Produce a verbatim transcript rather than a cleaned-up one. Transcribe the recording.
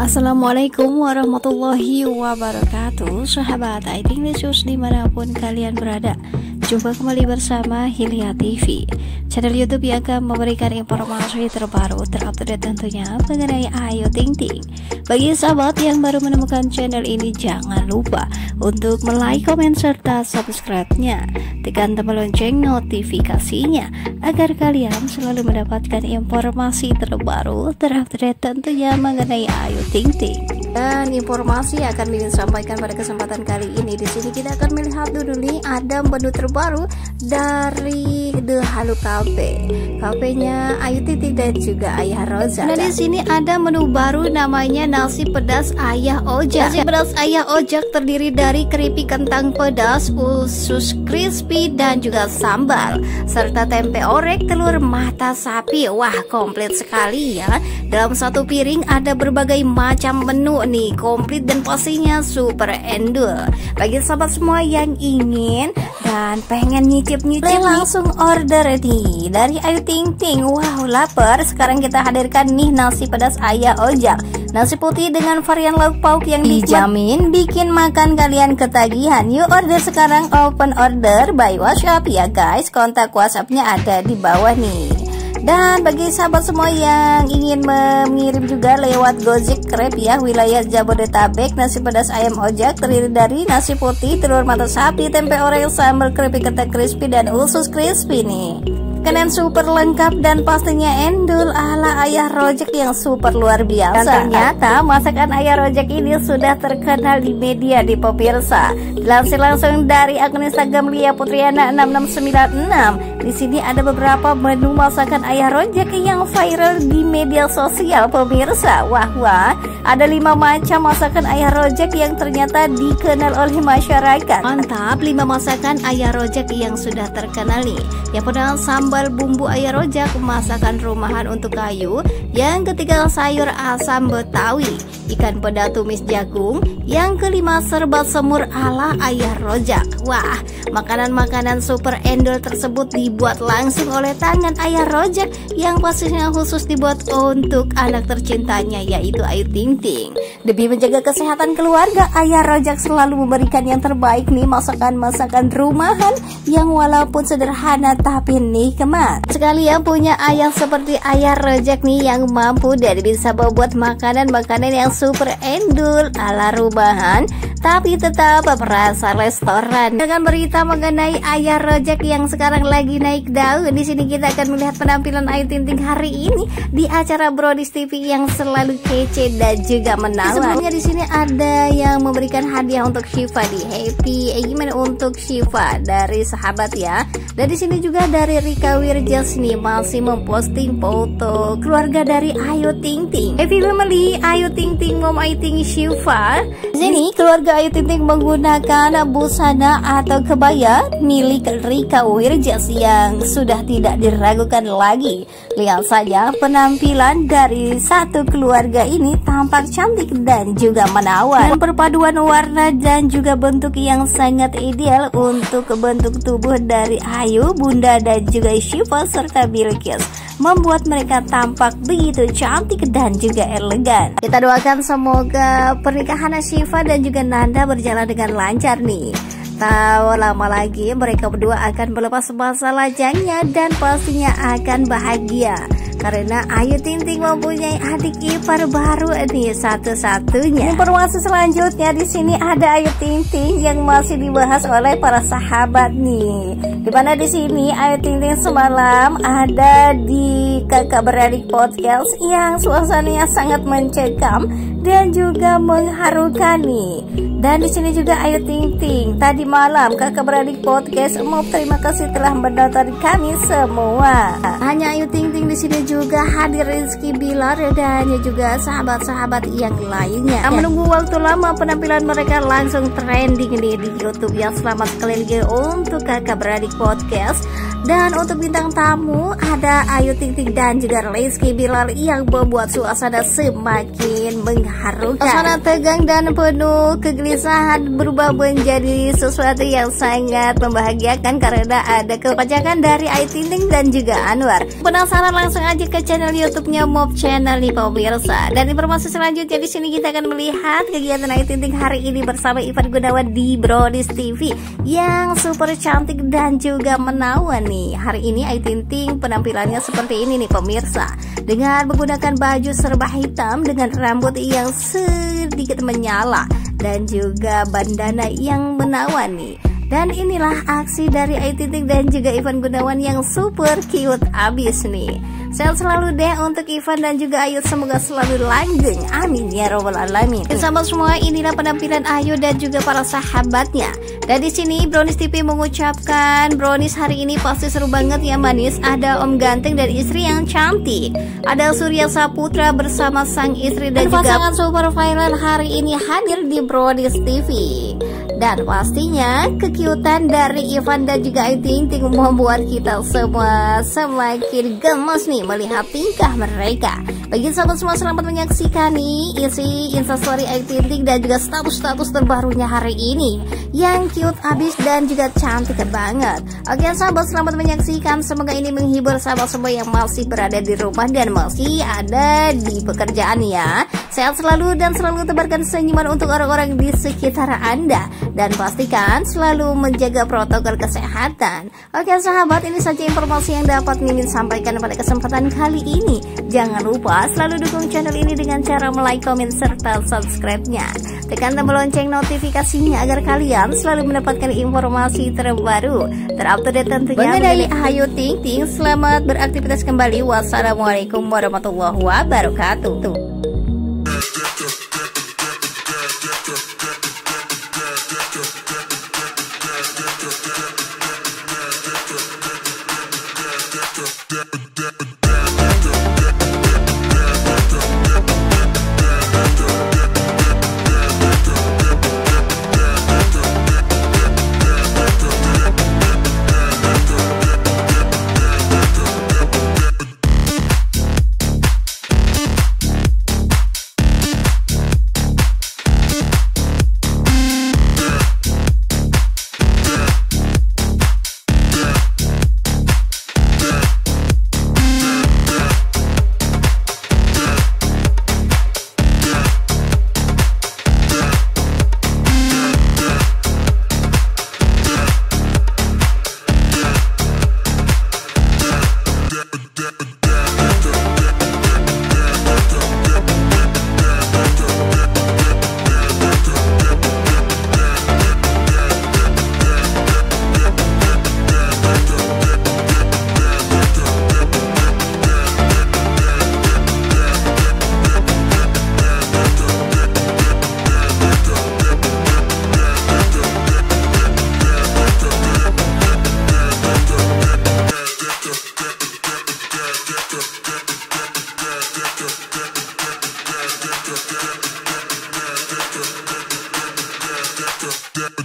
Assalamualaikum warahmatullahi wabarakatuh, sahabat Aiting News dimanapun kalian berada. Jumpa kembali bersama Hilya T V, channel YouTube yang akan memberikan informasi terbaru, terupdate tentunya mengenai Ayu Ting Ting. Bagi sahabat yang baru menemukan channel ini, jangan lupa untuk like, komen, serta subscribe-nya. Tekan tombol lonceng notifikasinya agar kalian selalu mendapatkan informasi terbaru, terupdate tentunya mengenai Ayu Ting Ting. Dan informasi yang akan Mimin sampaikan pada kesempatan kali ini, di sini kita akan melihat dulu nih ada menu terbaru dari The Hallo Cafe. Cafe-nya Ayu Ting Ting dan juga Ayah Rozar. Nah, di sini ada menu baru namanya nasi pedas Ayah Ojak. Nasi pedas Ayah Ojak terdiri dari keripik kentang pedas, usus crispy dan juga sambal, serta tempe orek, telur mata sapi. Wah, komplit sekali ya. Dalam satu piring ada berbagai macam menu nih, komplit dan pastinya super endul. Bagi sahabat semua yang ingin dan pengen nyicip-nyicip, langsung order nih dari Ayu Ting Ting. Wow, lapar. Sekarang kita hadirkan nih nasi pedas Ayah Ojak, nasi putih dengan varian lauk pauk yang dijamin bikin makan kalian ketagihan. Yuk order sekarang, open order by WhatsApp ya guys. Kontak WhatsAppnya ada di bawah nih. Dan bagi sahabat semua yang ingin mengirim juga lewat Gojek Grab ya, wilayah Jabodetabek, nasi pedas ayam ojak terdiri dari nasi putih, telur mata sapi, tempe orek, sambal keripik kentang crispy dan usus crispy nih. Makanan super lengkap dan pastinya endul ala Ayah Rojak yang super luar biasa. Dan ternyata masakan Ayah Rojak ini sudah terkenal di media di Popirsa. Dilansir langsung dari Agnes Agamlia Putriana enam enam sembilan enam. Di sini ada beberapa menu masakan Ayah Rojak yang viral di media sosial pemirsa. Wah wah, ada lima macam masakan Ayah Rojak yang ternyata dikenal oleh masyarakat. Mantap, lima masakan Ayah Rojak yang sudah terkenal nih. Yang padahal sama sambal bumbu Ayah Rojak, masakan rumahan untuk kayu. Yang ketiga sayur asam betawi, ikan peda tumis jagung. Yang kelima serba semur ala Ayah Rojak. Wah, makanan-makanan super endol tersebut dibuat langsung oleh tangan Ayah Rojak yang pastinya khusus dibuat untuk anak tercintanya yaitu Ayu Ting Ting. Demi menjaga kesehatan keluarga, Ayah Rojak selalu memberikan yang terbaik nih, masakan-masakan rumahan yang walaupun sederhana tapi nih kemat sekali ya. Punya ayah seperti Ayah Rojak nih yang mampu dan bisa membuat makanan-makanan yang super endul ala rumahan tapi tetap berasa restoran. Dengan berita mengenai Ayah Rojak yang sekarang lagi naik daun, di sini kita akan melihat penampilan Ayu Ting Ting hari ini di acara Brodis T V yang selalu kece dan juga menawan. Sebelumnya di sini ada yang memberikan hadiah untuk Syifa di Happy Achievement untuk Syifa dari sahabat ya. Dan di sini juga dari Rika Wirjasni masih memposting foto keluarga dari Ayu Ting Ting. Happy Family Ayu Ting Ting, Mom Ayu Ting, Syifa. Di sini keluarga Ayu Ting Ting menggunakan busana atau kebaya milik Rika Wirjas yang sudah tidak diragukan lagi. Lihat saja penampilan dari satu keluarga ini, tampak cantik dan juga menawan. Dan perpaduan warna dan juga bentuk yang sangat ideal untuk bentuk tubuh dari Ayu, Bunda dan juga Syifa serta Bilqis membuat mereka tampak begitu cantik dan juga elegan. Kita doakan semoga pernikahan Syifa dan juga Nanda berjalan dengan lancar nih. Tak lama lagi mereka berdua akan melepas masa lajangnya dan pastinya akan bahagia karena Ayu Ting Ting mempunyai adik ipar baru nih satu-satunya. Informasi selanjutnya di sini ada Ayu Ting Ting yang masih dibahas oleh para sahabat nih. Di mana di sini Ayu Ting Ting semalam ada di Kakak Beradik Podcast yang suasananya sangat mencekam dan juga mengharukan nih. Dan di sini juga Ayu Ting Ting tadi malam Kakak Beradik Podcast mau terima kasih telah menonton kami semua. Hanya Ayu Ting Ting di sini juga hadir Rizky Billar dan juga sahabat-sahabat yang lainnya. Nah, menunggu waktu lama penampilan mereka langsung trending nih di YouTube ya. Selamat sekali lagi untuk Kakak Beradik Podcast. Dan untuk bintang tamu ada Ayu Ting Ting dan juga Rizky Billar yang membuat suasana semakin menghangat. mengharukan. Suasana tegang dan penuh kegelisahan berubah menjadi sesuatu yang sangat membahagiakan karena ada kekocakan dari Ayu Ting Ting dan juga Anwar. Penasaran, langsung aja ke channel YouTube-nya Mob Channel nih Popirsa. Dan informasi selanjutnya di sini kita akan melihat kegiatan Ayu Ting Ting hari ini bersama Ivan Gunawan di Brodis T V yang super cantik dan juga menawan nih. Hari ini Ayu Ting Ting penampilannya seperti ini nih pemirsa, dengan menggunakan baju serba hitam dengan rambut yang sedikit menyala dan juga bandana yang menawan nih. Dan inilah aksi dari Ayu Ting Ting dan juga Ivan Gunawan yang super cute abis nih. Sehat selalu deh untuk Ivan dan juga Ayu, semoga selalu langgeng, amin ya robbal alamin. Bersama semua, inilah penampilan Ayu dan juga para sahabatnya. Dan di sini Brownis T V mengucapkan, Brownis hari ini pasti seru banget ya manis. Ada om ganteng dan istri yang cantik. Ada Surya Saputra bersama sang istri dan, dan juga pasangan super viral hari ini hadir di Brownis T V. Dan pastinya kekiutan dari Ivan dan juga Ayu Ting Ting membuat kita semua semakin gemes nih melihat tingkah mereka. Bagi sahabat semua, selamat menyaksikan nih isi instastory Ayu Ting Ting dan juga status-status terbarunya hari ini yang cute abis dan juga cantik banget. Oke sahabat, selamat menyaksikan. Semoga ini menghibur sahabat semua yang masih berada di rumah dan masih ada di pekerjaan ya. Sehat selalu dan selalu tebarkan senyuman untuk orang-orang di sekitar Anda. Dan pastikan selalu menjaga protokol kesehatan. Oke sahabat, ini saja informasi yang dapat Mimin sampaikan pada kesempatan kali ini. Jangan lupa selalu dukung channel ini dengan cara like, komen, serta subscribe-nya. Tekan tombol lonceng notifikasinya agar kalian selalu mendapatkan informasi terbaru, terupdate tentunya dari Ayu Ting Ting. Selamat beraktivitas kembali. Wassalamualaikum warahmatullahi wabarakatuh. Yeah.